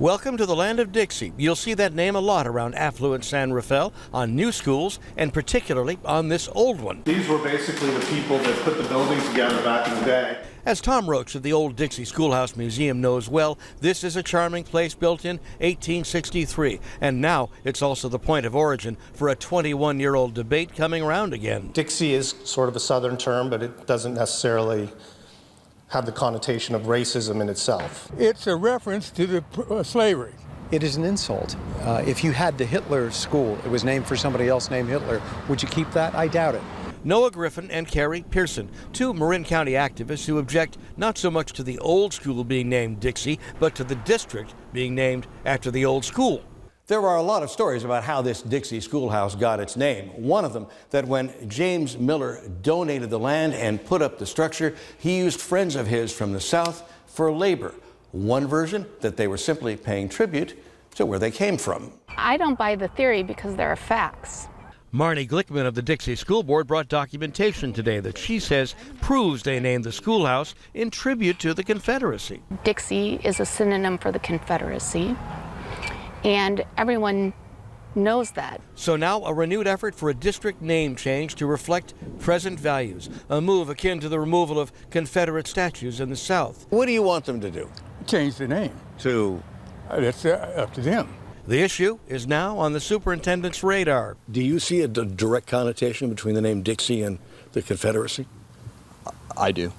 Welcome to the land of Dixie. You'll see that name a lot around affluent San Rafael, on new schools, and particularly on this old one. These were basically the people that put the building together back in the day. As Tom Roach of the Old Dixie Schoolhouse Museum knows well, this is a charming place built in 1863, and now it's also the point of origin for a 21-year-old debate coming around again. Dixie is sort of a southern term, but it doesn't necessarily have the connotation of racism in itself. It's a reference to the slavery. It is an insult. If you had the Hitler School, it was named for somebody else named Hitler, would you keep that? I doubt it. Noah Griffin and Carrie Pearson, two Marin County activists who object not so much to the old school being named Dixie, but to the district being named after the old school. There are a lot of stories about how this Dixie Schoolhouse got its name. One of them, that when James Miller donated the land and put up the structure, he used friends of his from the South for labor. One version, that they were simply paying tribute to where they came from. I don't buy the theory because there are facts. Marnie Glickman of the Dixie School Board brought documentation today that she says proves they named the schoolhouse in tribute to the Confederacy. Dixie is a synonym for the Confederacy, and everyone knows that. So now a renewed effort for a district name change to reflect present values, a move akin to the removal of Confederate statues in the South. What do you want them to do? Change the name. To? That's up to them. The issue is now on the superintendent's radar. Do you see a direct connotation between the name Dixie and the Confederacy? I do.